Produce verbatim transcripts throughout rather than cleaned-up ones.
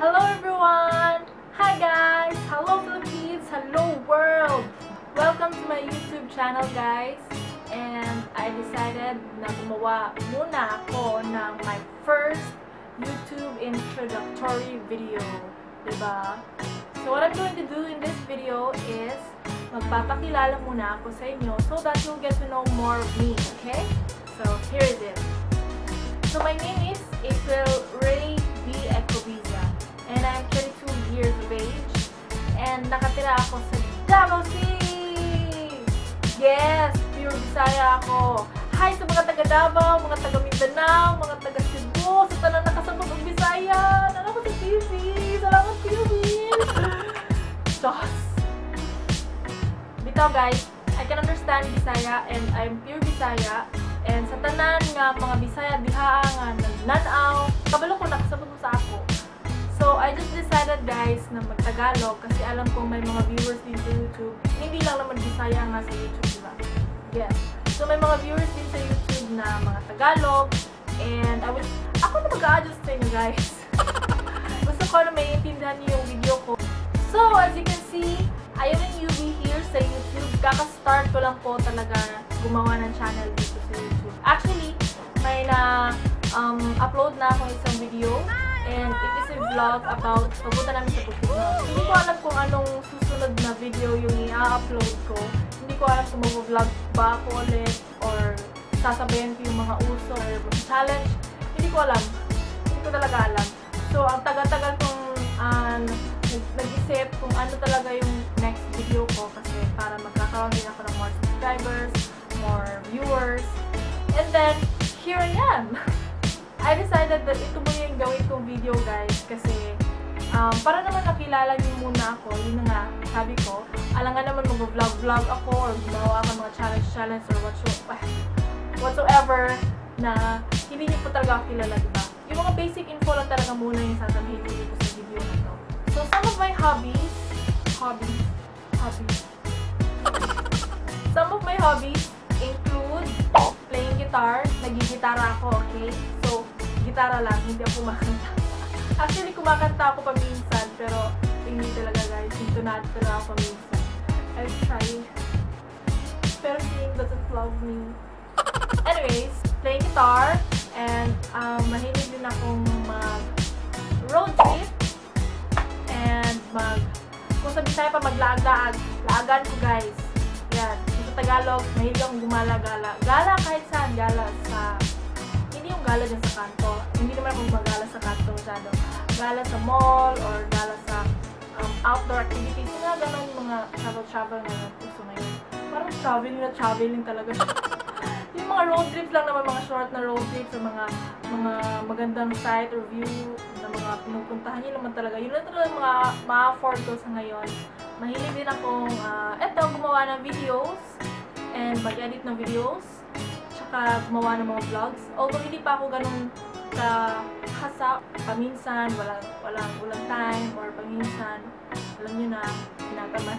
Hello everyone! Hi guys! Hello Philippines! Hello world! Welcome to my YouTube channel guys! And I decided na gumawa muna ako ng my first YouTube introductory video. Diba? So what I'm going to do in this video is magpapakilala muna ako sa inyo so that you'll get to know more of me. Okay? So here it is. So my name is April Rae Ecobiza and I'm thirty-two years of age and nakatira ako sa Davao City. Yes! Pure Bisaya ako. Hi sa mga taga Davao, mga taga Mindanao, mga taga Cebu, sa tanan nakasabog ang Bisaya. Salamat sa T V! Salamat T V! Diyos! Bitaw guys, I can understand Bisaya and I'm pure Bisaya and sa tanan nga mga Bisaya diha nga nananaw, kabalo ko nakasabog sa ako. So I just decided guys na mag-Tagalog kasi alam ko may mga viewers din sa YouTube. Hindi lang naman Bisaya nga sa YouTube, diba? Yes. So may mga viewers din sa YouTube na mga Tagalog and I was, ako na mag-a-adjust sa inyo guys. Gusto ko na maiintindihan niyo yung video ko. So as you can see, I am in U V here sa YouTube. Kaka-start ko lang po talaga gumawa ng channel dito sa YouTube. Actually, may na um, upload na akong isang video and it is a vlog about pagpunta namin sa Pagkino. Hindi ko alam kung anong susunod na video yung i-upload ko. Hindi ko alam kung mag-vlog ba ako ulit or sasabayan ko yung mga uso or challenge. Hindi ko alam. Hindi ko talaga alam. So, ang tagal-tagal kong uh, nag-isip kung ano talaga yung next video ko kasi para magkakaroon din ako ng more subscribers, more viewers, and then here I am! I decided that ito muna yung gawin kong video guys kasi um, para naman nakilala niyo muna ako, yun nga, sabi ko, alam nga naman mag-vlog-vlog ako or gumawa ako mga challenge-challenge or whatsoever na hindi niyo po talaga kilala, diba? Yung mga basic info lang talaga muna yung sasabihin ko sa video na to. So some of my hobbies, hobbies, hobbies, some of my hobbies include playing guitar, nagigitara ako, okay? So, gitara lang, hindi ako kumakanta. Actually, kumakanta ako paminsan, pero hindi talaga guys, intonado talaga ako paminsan. I'm trying. Pero saying doesn't love me. Anyways, playing guitar, and um, mahilig din akong mag-road trip, and mag, kung sabi tayo pa, maglaag-laag, laagan ko guys. Yan. Tagalog, mahilig akong gumala-gala. Gala kahit saan, gala sa... Hindi yung gala dyan sa kanto. Hindi naman akong magala sa kanto. Masyado. Gala sa mall or gala sa um, outdoor activities. Yung nga gano'n yung mga travel-travel na gusto ngayon. Parang traveling na traveling talaga. Yung mga road trip lang naman, mga short na road trip or mga mga magandang site or view na mga pinupuntahan nyo naman talaga. Yun lang talaga yung mga ma-afford ko sa ngayon. Mahilig din akong uh, eto, gumawa ng videos and mag-edit ng videos tsaka gumawa ng mga vlogs. Although hindi pa ako ganun kahasa, paminsan, walang, walang, walang time or paminsan, alam nyo na, pinataman.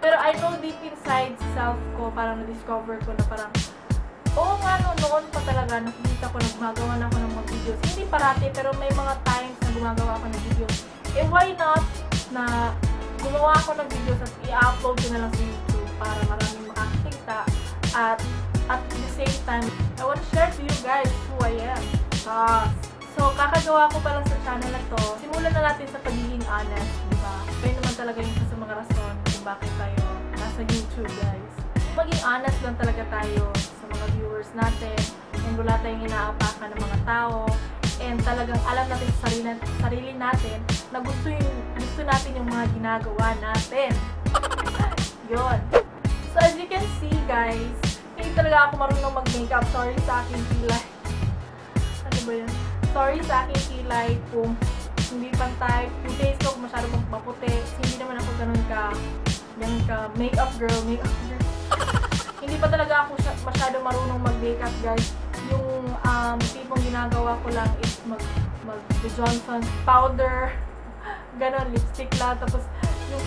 Pero I know deep inside self ko, parang na-discover ko na parang oo nga no, noon pa talaga nakikita ko na gumagawa na ako ng mga videos. Hindi parati, pero may mga times na gumagawa ako ng videos. Eh why not na gumawa ako ng videos at i-upload ko na lang sa YouTube para maraming makakita at at the same time, I want to share to you guys who I am. Ah. So, kakagawa ko pa lang sa channel na to. Simulan na natin sa pagiging honest, diba? Kaya naman talaga yung sa mga rason kung bakit tayo nasa YouTube, guys. Maging honest lang talaga tayo sa mga viewers natin and wala tayong inaapakan ng mga tao and talagang alam natin sa sarili, sarili natin na gusto yung gusto natin yung mga ginagawa natin. Yun. So as you can see guys, hindi talaga ako marunong mag-makeup. Sorry sa aking kilay. Ano ba yun? Sorry sa aking kilay kung hindi pantay. Yung face ko masyado maputi. Hindi naman ako ganun ka, ganun ka makeup girl, makeup girl. Hindi pa talaga ako masyado marunong mag-makeup guys. Yung um, tipong ginagawa ko lang is mag, mag the Johnson's powder, ganon, lipstick lang, tapos yung,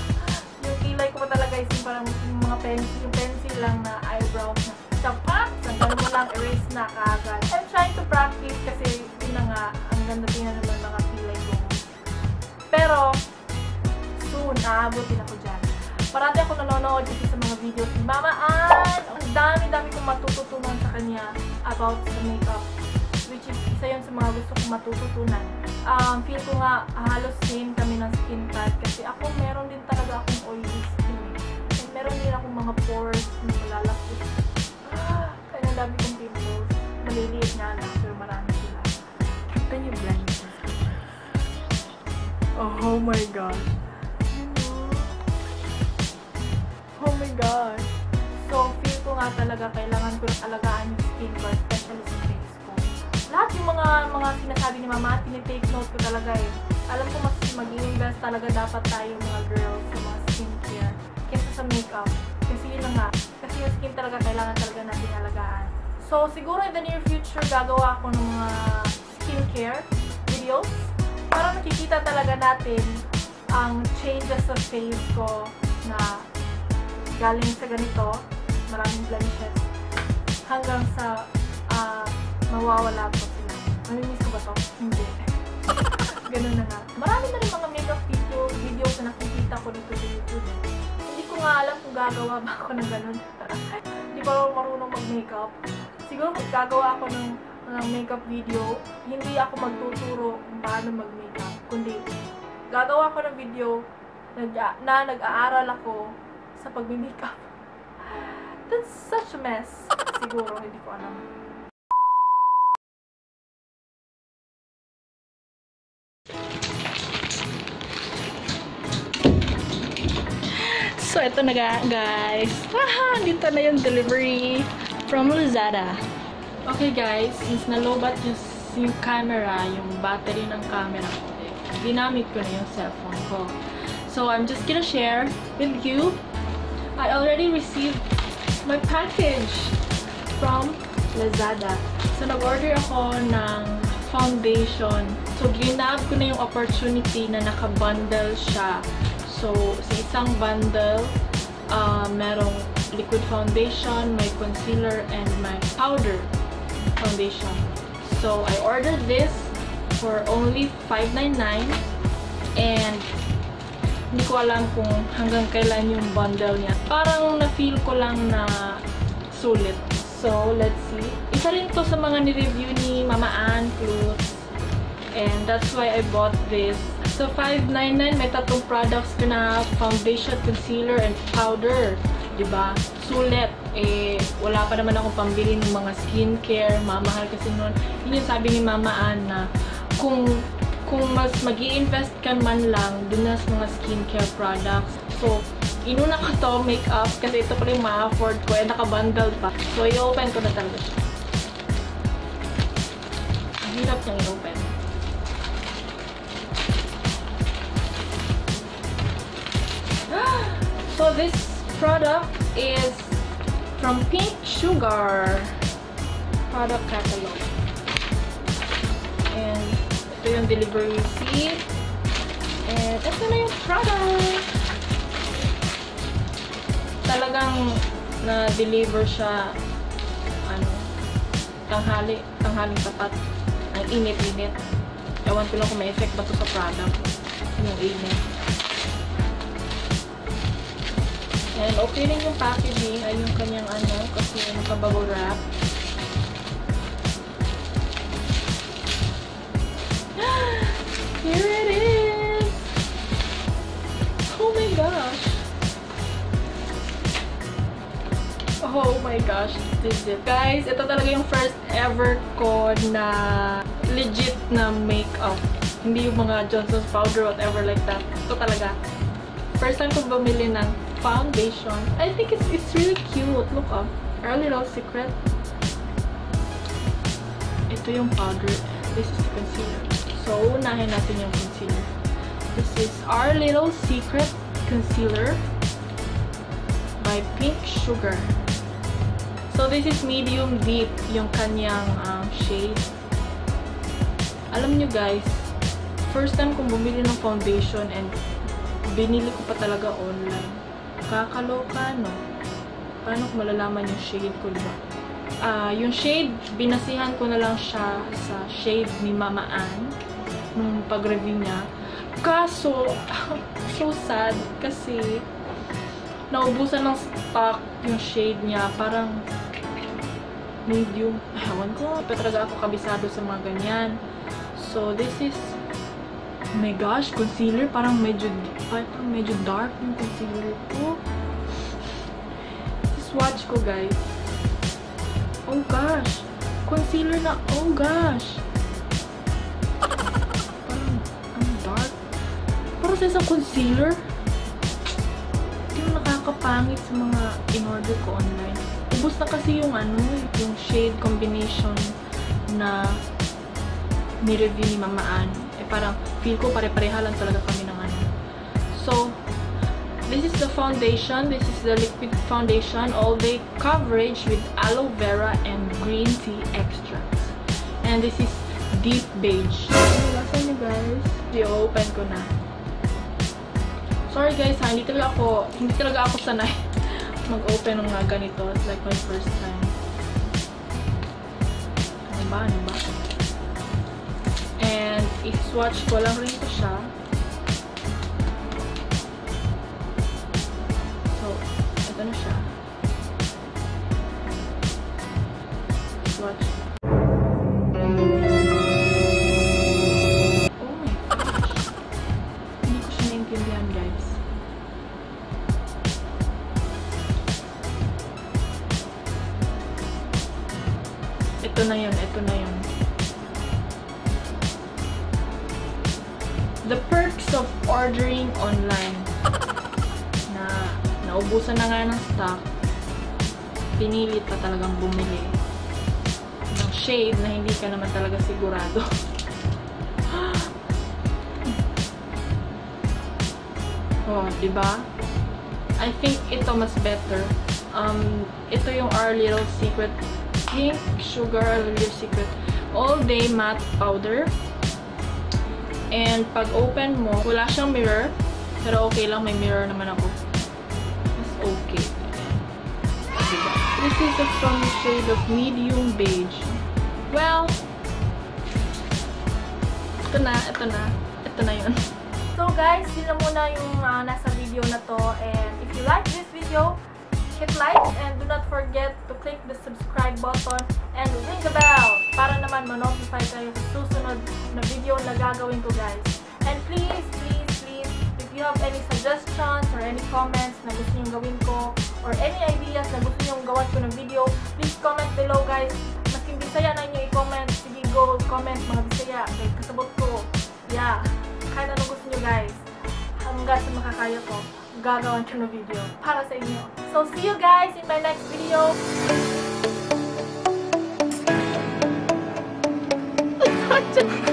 yung kilay ko pa talaga is yung parang yung mga pencil, yung pencil lang na eyebrow na tapak, sandal mo lang, erase na kaagad. I'm trying to practice kasi yun na nga, ang ganda din na naman mga kilay ko. Pero, soon, naabutin ako dyan. Parati ako nanonood dito sa mga videos ni Mama Anne. Ang dami-dami kong matututunan sa kanya about the makeup. Which is, isa yun sa mga gusto kong matututunan. Um, feel ko nga, halos same kami ng skin type. Kasi ako, meron din talaga akong oily skin. And meron din akong mga pores na malalakot. Ah, kaya ang dami kong pimples. Maliliit nga lang, pero marami sila. Kita niyo blind. Oh my God. Oh my God. So, feel ko nga talaga kailangan ko ng alagaan yung skin ko, especially sa face ko. Lahat yung mga mga sinasabi ni Mama, tinitake note ko talaga eh. Alam ko mas mag-invest talaga dapat tayo mga girls sa mga skincare kaysa sa makeup. Kasi yun na nga. Kasi yung skin talaga kailangan talaga natin alagaan. So, siguro in the near future, gagawa ako ng mga skincare videos. Para nakikita talaga natin ang changes sa face ko na galing sa ganito, maraming blemishes, hanggang sa uh, mawawala ko sila. Mamimiss ko ba ito? Hindi. Ganun na nga. Marami na rin mga makeup video, videos na nakikita ko dito sa YouTube. Hindi ko nga alam kung gagawa ba ako ng ganun. Hindi pa ako marunong mag-makeup. Siguro kung gagawa ako ng ng makeup video, hindi ako magtuturo kung paano mag-makeup, kundi gagawa ko ng video na, na nag-aaral ako sa pag-makeup. That's such a mess. Siguro, hindi ko alam. So, ito na guys. Haha, dito na yung delivery from Lazada. Okay guys, since nalobat yung, yung camera, yung battery ng camera ko, eh, ginamit ko na yung cellphone ko. So, I'm just gonna share with you. I already received my package from Lazada. So, nag-order ako ng foundation. So, ginab ko na yung opportunity na naka-bundle siya. So, sa isang bundle, uh, merong liquid foundation, my concealer, and my powder foundation. So I ordered this for only five ninety-nine and hindi ko alam kung hanggang kailan yung bundle niya. Parang na-feel ko lang na sulit. So let's see. Isa rin to sa mga ni-review ni Mama Anne clothes and that's why I bought this. So five ninety-nine, may tatlong products ko na foundation, concealer, and powder. Diba? Sulit. Eh, wala pa naman akong pambili ng mga skincare. Mamahal kasi nun. Yun yung sabi ni Mama Anne na kung, kung mas mag i-invest ka man lang dun na sa mga skincare products. So, inuna ko to, makeup, kasi ito pala yung ma-afford ko. Eh, naka-bundled pa. So, i-open ko na talaga siya. Ang hirap niyang i-open. So, this product is from Pink Sugar product catalog. And ito yung delivery receipt. And ito na yung product. Talagang na-deliver siya ano, tanghali, tanghaling tapat. Ang init-init. Ewan ko lang kung may effect ba ito sa product. Yung init. And opening yung packaging ay yung kanyang ano kasi nakabago wrap. Here it is! Oh my gosh! Oh my gosh! This is it. Guys, ito talaga yung first ever ko na legit na makeup. Hindi yung mga Johnson's powder or whatever like that. Ito talaga. First time ko bumili ng foundation. I think it's it's really cute. Look up. Our little secret. Ito yung powder. This is the concealer. So, unahin natin yung concealer. This is Our Little Secret Concealer by Pink Sugar. So, this is medium deep yung kanyang um, shade. Alam nyo guys, first time kong bumili ng foundation and binili ko pa talaga online. Kakaloka, no? Paano kung malalaman yung shade ko, diba? Uh, yung shade, binasihan ko na lang siya sa shade ni Mama Anne nung pag-review niya. Kaso, so sad kasi naubusan ng stock yung shade niya. Parang medium. Ewan ko. Pero talaga ako kabisado sa mga ganyan. So, this is, oh my gosh, concealer. Parang medyo, ay, parang medyo dark yung concealer ko. Swatch ko, guys. Oh gosh. Concealer na, oh gosh. Parang, ang dark. Parang sa isang concealer, hindi mo nakakapangit sa mga in-order ko online. Ubus na kasi yung ano, yung shade combination na ni-review ni Mama Anne. Eh, parang feel ko pare-pareha lang talaga kami ng ano. So, this is the foundation. This is the liquid foundation all day coverage with aloe vera and green tea extracts. And this is deep beige. Nalasan niyo guys. I-open ko na. Sorry guys, ha, hindi talaga ako, hindi talaga ako sanay mag-open ng mga ganito. It's like my first time. Ano ba? Ano ba? And i-swatch ko lang rin ko siya. So, ito na siya. Swatch. Oh my gosh. Hindi ko siya naintindihan, guys. Ito na yun. Ito na yun. The perks of ordering online. Na naubusan na nga ng stock. Pinilit pa talagang bumili ng shade na hindi ka naman talaga sigurado. Oh, diba? I think ito mas better. Um, ito yung Our Little Secret Pink Sugar, Our Little Secret All Day Matte Powder. And pag-open mo, wala siyang mirror. Pero okay lang, may mirror naman ako. It's okay. This is from the shade of medium beige. Well, ito na, ito na. Ito na yun. So guys, yun na muna yung uh, nasa video na to. And if you like this video, hit like and do not forget to click the subscribe button and ring the bell para naman ma-notify kayo sa susunod na video na gagawin ko, guys. And please, please, please, if you have any suggestions or any comments na gusto niyong gawin ko or any ideas na gusto niyong gawan ko ng video, please comment below, guys. Masking Bisaya na inyo i-comment. Sige, go comment mga Bisaya. Okay, kasabot ko. Yeah. Kahit anong gusto niyo, guys. Hanggang sa makakaya ko, gagawin ko ng video para sa inyo. So, see you guys in my next video.